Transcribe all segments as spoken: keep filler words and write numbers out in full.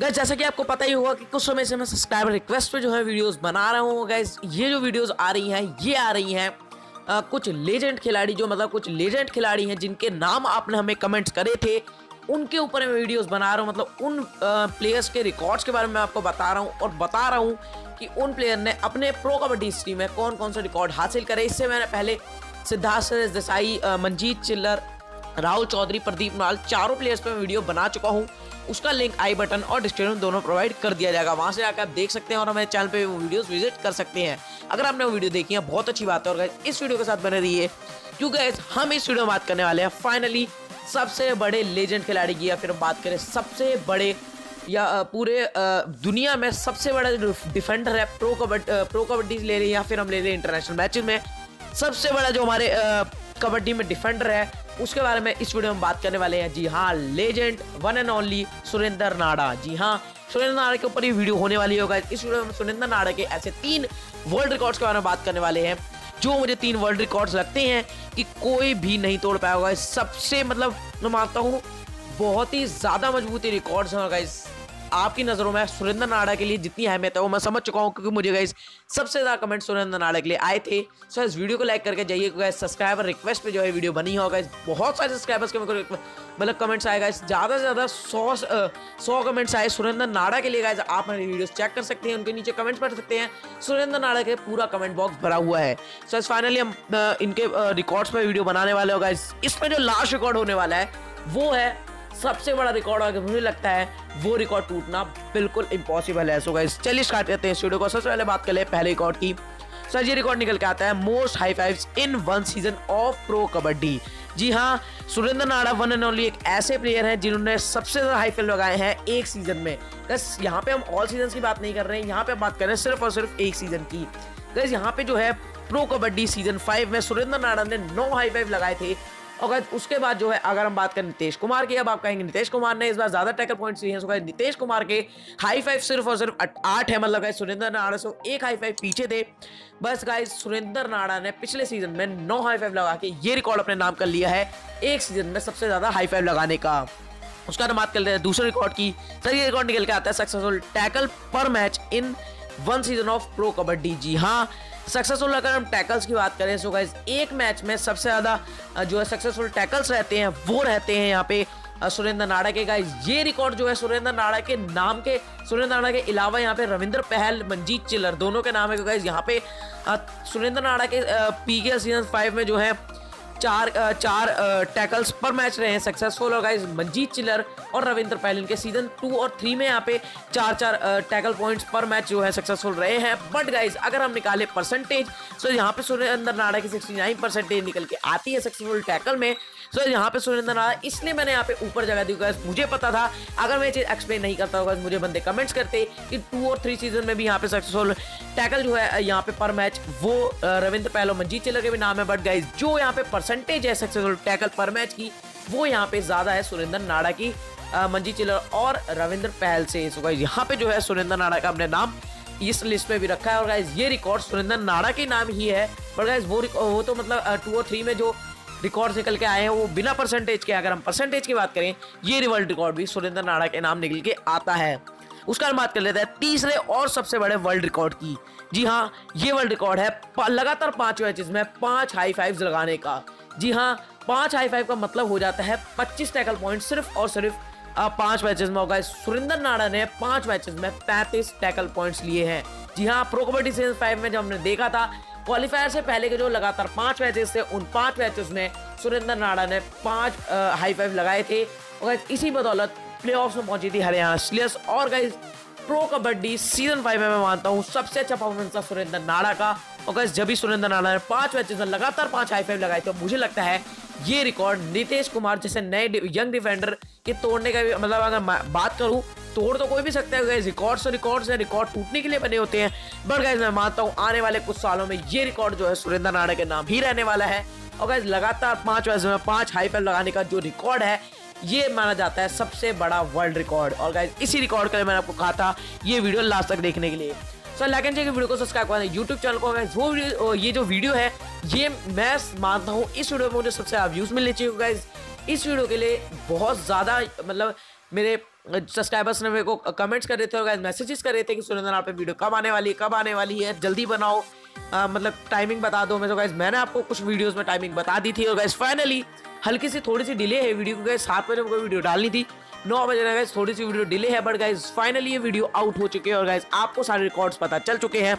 Guys जैसा कि आपको पता ही होगा कि कुछ समय से मैं सब्सक्राइबर रिक्वेस्ट पे जो है वीडियोस बना रहा हूँ। गाइस ये जो वीडियोस आ रही हैं ये आ रही हैं आ, कुछ लेजेंड खिलाड़ी जो मतलब कुछ लेजेंड खिलाड़ी हैं जिनके नाम आपने हमें कमेंट्स करे थे उनके ऊपर मैं वीडियोस बना रहा हूँ। मतलब उन प्लेयर्स के रिकॉर्ड्स के बारे में आपको बता रहा हूँ और बता रहा हूँ कि उन प्लेयर ने अपने प्रो कबड्डी हिस्ट्री में कौन कौन से रिकॉर्ड हासिल करे। इससे मैंने पहले सिद्धार्थ देसाई, मनजीत चिल्लर, राहुल चौधरी, प्रदीप नाल, चारों प्लेयर्स पे मैं वीडियो बना चुका हूँ। उसका लिंक आई बटन और डिस्क्रिप्शन दोनों प्रोवाइड कर दिया जाएगा, वहाँ से आकर आप देख सकते हैं और हमारे चैनल पे वो वीडियोस विजिट कर सकते हैं। अगर आपने वो वीडियो देखी है बहुत अच्छी बात है, और गाइस इस वीडियो के साथ बने रहिए क्योंकि गाइस हम इस वीडियो में बात करने वाले हैं फाइनली सबसे बड़े लेजेंड खिलाड़ी की, या फिर बात करें सबसे बड़े या पूरे दुनिया में सबसे बड़ा डिफेंडर है प्रो कबड्डी प्रो कबड्डी ले रही है या फिर हम ले रहे हैं इंटरनेशनल मैचेस में सबसे बड़ा जो हमारे कबड्डी में डिफेंडर है, उसके बारे में इस वीडियो में बात करने वाले हैं। जी हाँ, legend one and only Surender Nada. जी हाँ, सुरेंद्र नाड़ा के ऊपर ये वीडियो होने वाली होगा। इस वीडियो में सुरेंद्र नाड़ा के ऐसे तीन वर्ल्ड रिकॉर्ड्स के बारे में बात करने वाले हैं जो मुझे तीन वर्ल्ड रिकॉर्ड्स लगते हैं कि कोई भी नहीं तोड़ पाया होगा। सबसे मतलब मैं मानता हूँ बहुत ही ज़्यादा मजबूती रिकॉर्ड्स हैं गाइस। आपकी नज़रों में सुरेंद्र नाड़ा के लिए जितनी अहमियत है वो मैं समझ चुका हूँ क्योंकि मुझे गाइस सबसे ज़्यादा कमेंट सुरेंद्र नाड़ा के लिए आए थे। सो इस वीडियो को लाइक करके जाइए क्योंकि सब्सक्राइबर रिक्वेस्ट पे जो है वीडियो बनी होगा। बहुत सारे सब्सक्राइबर्स के मेरे को मतलब कमेंट्स आएगा, ज़्यादा से ज़्यादा सौ सौ कमेंट्स आए सुरेंद्र नाड़ा के लिए। गाइस आप मेरी वीडियोस चेक कर सकते हैं, उनके नीचे कमेंट्स पढ़ सकते हैं। सुरेंद्र नाड़ा के पूरा कमेंट बॉक्स भरा हुआ है। सो इस फाइनली हम इनके रिकॉर्ड्स पर वीडियो बनाने वाले होगा। इसमें जो लास्ट रिकॉर्ड होने वाला है वो है सबसे बड़ा रिकॉर्ड, अगर मुझे लगता है वो रिकॉर्ड टूटना बिल्कुल इम्पॉसिबल है। सो गाइस चलिए स्टार्ट करते हैं स्टूडियो को। सबसे पहले बात कर ले पहले रिकॉर्ड की। सर ये रिकॉर्ड निकल के आता है most high fives in one season of pro kabaddi. जी हाँ, सुरेंद्र नाड़ा वन एंड ओनली एक ऐसे प्लेयर हैं जिन्होंने सबसे ज़्यादा हाई फाइव लगाए हैं एक सीज़न में। बस यहाँ पे हम ऑल सीजन की बात नहीं कर रहे हैं, यहाँ पे हम बात कर रहे हैं सिर्फ और सिर्फ एक सीज़न की। बस यहाँ पे जो है प्रो कबड्डी सीजन फाइव में सुरेंद्र नाड़ा ने नौ हाई फाइव लगाए थे। और उसके बाद जो है अगर हम बात करें नीतीश कुमार की, अब आप कहेंगे नीतीश कुमार ने इस बार ज़्यादा टैकल पॉइंट्स लिए हैं। सो नीतीश कुमार के हाई फाइव सिर्फ और सिर्फ आठ है, मतलब गाइस सुरेंद्र नाड़ा से एक हाई फाइव पीछे थे। बस गाइस सुरेंद्र नाड़ा ने पिछले सीजन में नौ हाई फाइव लगा के ये रिकॉर्ड अपने नाम कर लिया है एक सीजन में सबसे ज़्यादा हाई फाइव लगाने का। उसका बात कर लेते हैं दूसरे रिकॉर्ड की। सर ये रिकॉर्ड निकल के आता है successful tackle per match in one season of pro kabaddi. जी हाँ, सक्सेसफुल अगर हम टैकल्स की बात करें सो गाइस एक मैच में सबसे ज़्यादा जो है सक्सेसफुल टैकल्स रहते हैं वो रहते हैं यहाँ पे सुरेंद्र नाड़ा के। गाइस ये रिकॉर्ड जो है सुरेंद्र नाड़ा के नाम के सुरेंद्र नाड़ा के अलावा यहाँ पे रविंद्र पहल, मनजीत चिल्लर दोनों के नाम है। गाइस यहाँ पे सुरेंद्र नाड़ा के पी के सीजन फाइव में जो है चार चार टैकल्स पर मैच रहे हैं सक्सेसफुल। और गाइस मनजीत चिल्लर और रविंद्र पहल इनके सीजन टू और थ्री में यहाँ पे चार चार टैकल पॉइंट्स पर मैच जो है सक्सेसफुल रहे हैं। बट गाइस अगर हम निकाले परसेंटेज सो यहाँ पे सुरेंद्र नाड़ा की उनहत्तर परसेंटेज निकल के आती है सक्सेसफुल टैकल में। सो यहाँ पे सुरेंद्र नाड़ा इसलिए मैंने यहाँ पे ऊपर जगह दी। गाइस मुझे पता था अगर मैं ये चीज़ एक्सप्लेन नहीं करता होगा मुझे बंदे कमेंट्स करते कि टू और थ्री सीजन में भी यहाँ पे सक्सेसफुल टैकल जो है यहाँ पे पर मैच वो रविंद्र पहल और मनजीत चिल्लर के भी नाम है। बट गाइस जो यहाँ पे परसेंटेज है सक्सेसफुल टैकल पर मैच की वो यहाँ पे ज़्यादा है सुरेंद्र नाड़ा की, मनजीत चिल्लर और रविंद्र पहल से। सो गाइस यहाँ पे जो है सुरेंद्र नाड़ा का अपने नाम इस लिस्ट में भी रखा है। और गाइस ये रिकॉर्ड सुरेंद्र नाड़ा के नाम ही है। बट गाइस वो वो तो मतलब टू और थ्री में जो रिकॉर्ड निकल के आए हैं वो बिना परसेंटेज के, अगर हम परसेंटेज की बात करें ये वर्ल्ड रिकॉर्ड भी सुरेंद्र नाड़ा के नाम निकल के आता है। उसका बात कर लेते हैं तीसरे और सबसे बड़े वर्ल्ड रिकॉर्ड की। जी हाँ, ये वर्ल्ड रिकॉर्ड है लगातार पाँच मैचेस में पाँच हाई फाइव्स लगाने का। जी हाँ, पाँच हाई फाइव का मतलब हो जाता है पच्चीस टैकल पॉइंट सिर्फ और सिर्फ पाँच मैचेस में होगा। सुरेंद्र नाड़ा ने पाँच मैचेस में पैंतीस टैकल पॉइंट्स लिए हैं। जी हाँ, प्रो कबड्डी सीजन फाइव में जब हमने देखा था क्वालिफायर से पहले के जो लगातार पाँच मैचेस थे उन पाँच मैचेस में सुरेंद्र नाड़ा ने पाँच हाई फाइव लगाए थे। और इसी बदौलत प्लेऑफ्स में पहुंची थी हरियाणा स्लेयर्स। और guys pro kabaddi season five में मैं मानता हूं सबसे अच्छा परफॉर्मेंस था सुरेंद्र नाड़ा का। और गाइस जब भी सुरेंद्र नाड़ा ने पांच मैचेस में लगातार पांच हाई फाइव लगाए तो मुझे लगता है ये रिकॉर्ड नीतीश कुमार जैसे नए यंग डिफेंडर के तोड़ने का भी, मतलब अगर बात करूं तोड़ तो कोई भी सकता है। रिकॉर्ड्स तो रिकॉर्ड्स हैं, रिकॉर्ड टूटने के लिए बने होते हैं। बट गाइस मैं मानता हूँ आने वाले कुछ सालों में ये रिकॉर्ड जो है सुरेंद्र नाड़ा के नाम ही रहने वाला है। और गाइस लगातार पाँच मैचेस में पाँच हाई फाइव लगाने का जो रिकॉर्ड है ये माना जाता है सबसे बड़ा वर्ल्ड रिकॉर्ड। और गाइस इसी रिकॉर्ड के लिए मैंने आपको कहा था ये वीडियो लास्ट तक देखने के लिए। So like and share video को, सब्सक्राइब करना यूट्यूब चैनल को। गाइस वो वीडियो, ये जो वीडियो है ये मैं मानता हूँ इस वीडियो में मुझे सबसे ज़्यादा व्यूज़ मिलने चाहिए। गाइस इस वीडियो के लिए बहुत ज़्यादा मतलब मेरे सब्सक्राइबर्स ने मेरे को कमेंट्स कर रहे थे और गाइस मैसेजेस कर रहे थे कि सुरेंद्र नाड़ा पे वीडियो कब आने वाली है, कब आने वाली है, जल्दी बनाओ, आ, मतलब टाइमिंग बता दो। मैं तो गाइस मैंने आपको कुछ वीडियोस में टाइमिंग बता दी थी और गाइस फाइनली हल्की सी थोड़ी सी डिले है वीडियो क्योंकि सात बजे हमको वीडियो डालनी थी, नौ बजे गाइस थोड़ी सी वीडियो डिले है, बट गाइस फाइनली ये वीडियो आउट हो चुकी है और गाइस आपको सारे रिकॉर्ड्स पता चल चुके हैं।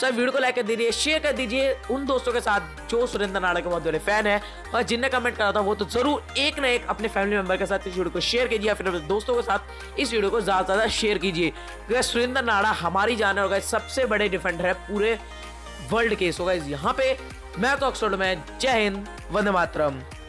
सो वीडियो को लाइक कर दीजिए, शेयर कर दीजिए उन दोस्तों के साथ जो सुरेंद्र नाड़ा के बहुत बड़े फैन है और जिनने कमेंट करा था वो तो जरूर एक ना एक अपने फैमिली मेंबर के साथ इस वीडियो को शेयर कीजिए, फिर अपने दोस्तों के साथ इस वीडियो को ज्यादा से ज्यादा शेयर कीजिए क्योंकि सुरेंद्र नाड़ा हमारी जान है और गाइस सबसे बड़े डिफेंडर है पूरे वर्ल्ड के। सो गाइस यहाँ पे मैं तो अक्सर में जय हिंद, वंदे मातरम।